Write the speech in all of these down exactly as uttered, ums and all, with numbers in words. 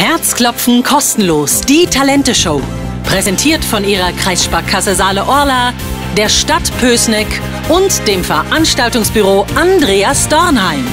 Herzklopfen kostenlos, die Talente-Show. Präsentiert von ihrer Kreissparkasse Saale Orla, der Stadt Pößneck und dem Veranstaltungsbüro Andreas Dornheim.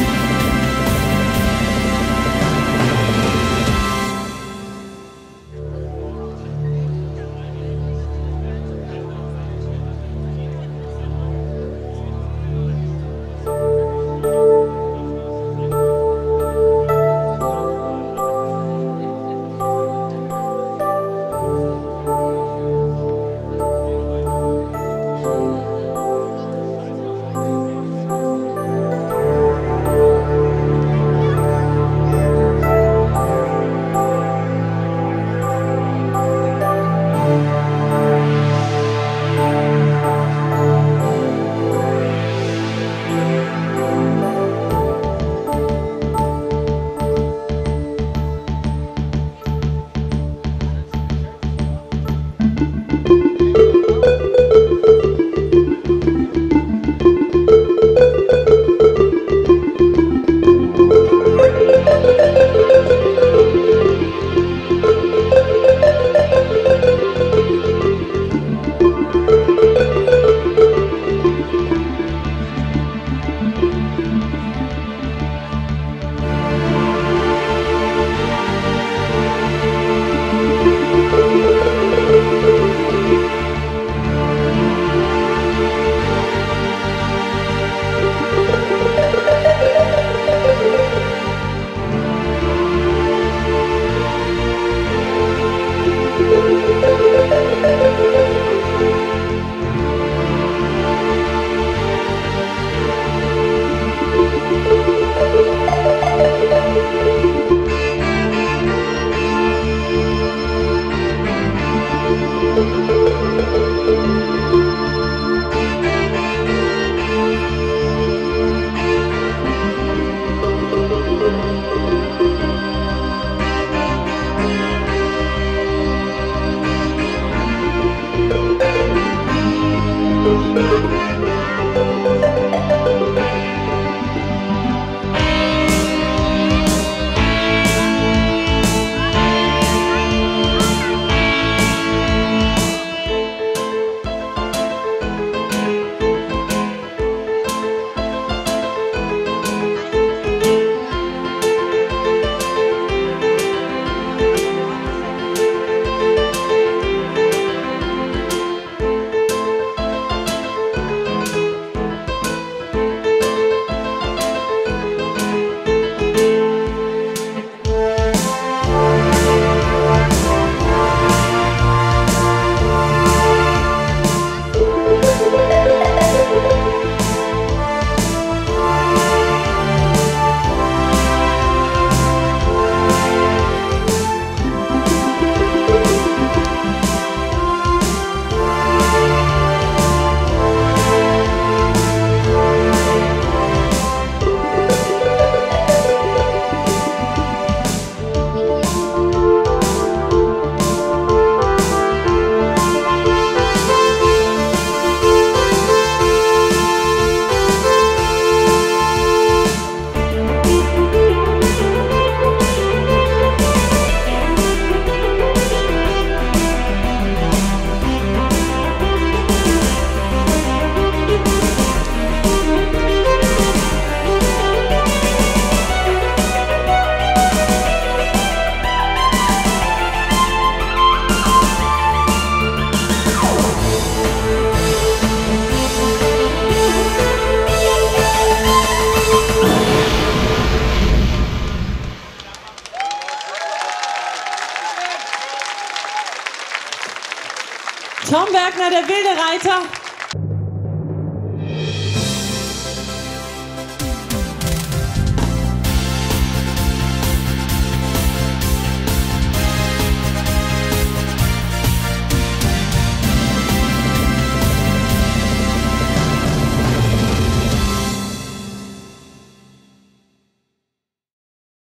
Tom Bergner, der Wilde Reiter.